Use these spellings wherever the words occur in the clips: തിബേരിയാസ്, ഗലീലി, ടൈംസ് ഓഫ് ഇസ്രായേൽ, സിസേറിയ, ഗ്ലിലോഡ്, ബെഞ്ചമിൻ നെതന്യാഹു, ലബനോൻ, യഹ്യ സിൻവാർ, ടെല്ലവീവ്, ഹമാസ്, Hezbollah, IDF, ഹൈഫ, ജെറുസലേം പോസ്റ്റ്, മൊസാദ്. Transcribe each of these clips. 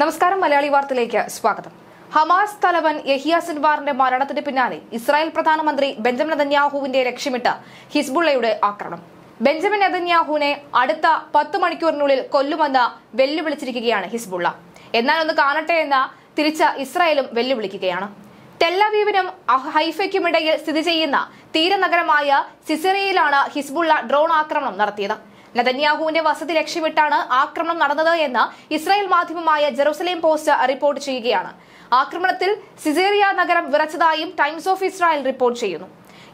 നമസ്കാരം മലയാളി വാർത്തയിലേക്ക് സ്വാഗതം. ഹമാസ് തലവൻ യഹ്യ സിൻവാറിന്റെ മരണത്തിന് പിന്നാലെ ഇസ്രായേൽ പ്രധാനമന്ത്രി ബെഞ്ചമിൻ നെതന്യാഹുവിന്റെ ലക്ഷ്യമിട്ട് ഹിസ്ബുള്ളയുടെ ആക്രമണം. ബെഞ്ചമിൻ നെതന്യാഹുവിനെ അടുത്ത 10 മണിക്കൂറിനുള്ളിൽ കൊല്ലുമെന്ന് വെല്ലുവിളിച്ചിരിക്കുകയാണ് ഹിസ്ബുള്ള. എന്നാൽ ഒന്ന് കാണട്ടെ എന്ന തിരിച്ച ഇസ്രായേലും വെല്ലുവിളിക്കുകയാണ്. ടെല്ലവീവിനും ഹൈഫയ്ക്കുമിടയിൽ സ്ഥിതി ചെയ്യുന്ന തീരനഗരമായ സിസേറിയയിലാണ് ഹിസ്ബുള്ള ഡ്രോൺ ആക്രമണം നടത്തിയത്. നെതന്യാഹുവിന്റെ വസതി ലക്ഷ്യമിട്ടാണ് ആക്രമണം നടന്നത് എന്ന് ഇസ്രായേൽ മാധ്യമമായ ജെറുസലേം പോസ്റ്റ് റിപ്പോർട്ട് ചെയ്യുകയാണ്. ആക്രമണത്തിൽ സിസേറിയ നഗരം വിറച്ചതായും ടൈംസ് ഓഫ് ഇസ്രായേൽ റിപ്പോർട്ട് ചെയ്യുന്നു.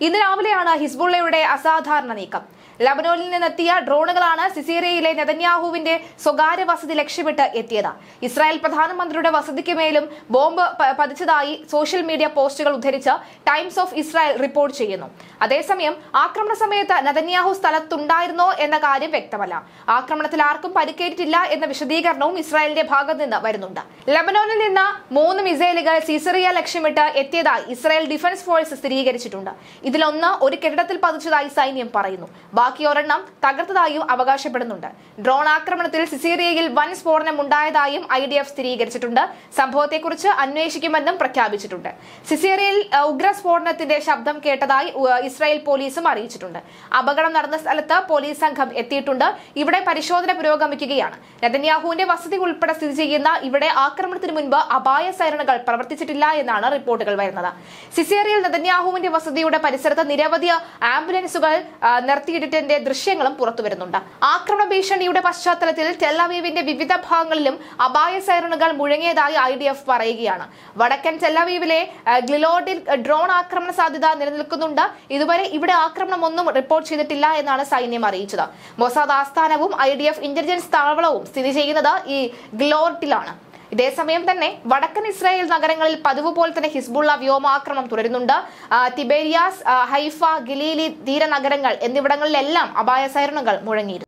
ഇന്ന് രാവിലെയാണ് ഹിസ്ബുള്ളയുടെ അസാധാരണ നീക്കം. ലബനോനിൽ നിന്നെത്തിയ ഡ്രോണുകളാണ് സിസേറിയയിലെ നെതന്യാഹുവിന്റെ സ്വകാര്യ വസതി ലക്ഷ്യമിട്ട് എത്തിയത്. ഇസ്രായേൽ പ്രധാനമന്ത്രിയുടെ വസതിക്ക് മേലും ബോംബ് പതിച്ചതായി സോഷ്യൽ മീഡിയ പോസ്റ്റുകൾ ഉദ്ധരിച്ച് ടൈംസ് ഓഫ് ഇസ്രായേൽ റിപ്പോർട്ട് ചെയ്യുന്നു. അതേസമയം ആക്രമണ സമയത്ത് നെതന്യാഹു സ്ഥലത്തുണ്ടായിരുന്നോ എന്ന കാര്യം വ്യക്തമല്ല. ആക്രമണത്തിൽ ആർക്കും പരിക്കേറ്റിട്ടില്ല എന്ന വിശദീകരണവും ഇസ്രായേലിന്റെ ഭാഗത്ത് നിന്ന് വരുന്നുണ്ട്. ലബനോനിൽ നിന്ന് 3 മിസൈലുകൾ സിസേറിയ ലക്ഷ്യമിട്ട് എത്തിയതായി ഇസ്രായേൽ ഡിഫൻസ് ഫോഴ്സ് സ്ഥിരീകരിച്ചിട്ടുണ്ട്. ഇതിലൊന്ന് ഒരു കെട്ടിടത്തിൽ പതിച്ചതായി സൈന്യം പറയുന്നു. ബാക്കി ഒരെണ്ണം തകർത്തതായും അവകാശപ്പെടുന്നുണ്ട്. ഡ്രോൺ ആക്രമണത്തിൽ സിസേറിയയിൽ വൻ സ്ഫോടനം ഉണ്ടായതായും IDF സ്ഥിരീകരിച്ചിട്ടുണ്ട്. സംഭവത്തെക്കുറിച്ച് അന്വേഷിക്കുമെന്നും പ്രഖ്യാപിച്ചിട്ടുണ്ട്. സിസേറിയയിൽ ഉഗ്ര സ്ഫോടനത്തിന്റെ ശബ്ദം കേട്ടതായി ഇസ്രായേൽ പോലീസും അറിയിച്ചിട്ടുണ്ട്. അപകടം നടന്ന സ്ഥലത്ത് പോലീസ് സംഘം എത്തിയിട്ടുണ്ട്. ഇവിടെ പരിശോധന പുരോഗമിക്കുകയാണ്. നെതന്യാഹുവിന്റെ വസതി ഉൾപ്പെടെ സ്ഥിതി ചെയ്യുന്ന ഇവിടെ ആക്രമണത്തിന് മുൻപ് അപായ സൈറണുകൾ പ്രവർത്തിച്ചിട്ടില്ല എന്നാണ് റിപ്പോർട്ടുകൾ വരുന്നത്. സിസേറിയയിൽ നെതന്യാഹുവിന്റെ വസതിയുടെ പരിസരത്ത് നിരവധി ആംബുലൻസുകൾ നിർത്തിയിട്ടിട്ട് ദൃശ്യങ്ങളും പുറത്തുവരുന്നുണ്ട്. ആക്രമണ ഭീഷണിയുടെ പശ്ചാത്തലത്തിൽ ടെല്ലവീവിന്റെ വിവിധ ഭാഗങ്ങളിലും അപായ സൈറണുകൾ മുഴങ്ങിയതായി IDF പറയുകയാണ്. വടക്കൻ ടെല്ലവീവിലെ ഗ്ലിലോഡിൽ ഡ്രോൺ ആക്രമണ സാധ്യത നിലനിൽക്കുന്നുണ്ട്. ഇതുവരെ ഇവിടെ ആക്രമണമൊന്നും റിപ്പോർട്ട് ചെയ്തിട്ടില്ല എന്നാണ് സൈന്യം അറിയിച്ചത്. മൊസാദ് ആസ്ഥാനവും IDF ഇന്റലിജൻസ് താവളവും സ്ഥിതി ചെയ്യുന്നത് ഈ ഗ്ലിലോഡിലാണ്. ഇതേസമയം തന്നെ വടക്കൻ ഇസ്രായേൽ നഗരങ്ങളിൽ പതിവ് പോലെ തന്നെ ഹിസ്ബുള്ള വ്യോമാക്രമണം തുടരുന്നുണ്ട്. തിബേരിയാസ്, ഹൈഫ, ഗലീലി തീരനഗരങ്ങൾ എന്നിവിടങ്ങളിലെല്ലാം അപായ സൈറണുകൾ മുഴങ്ങിയിരുന്നു.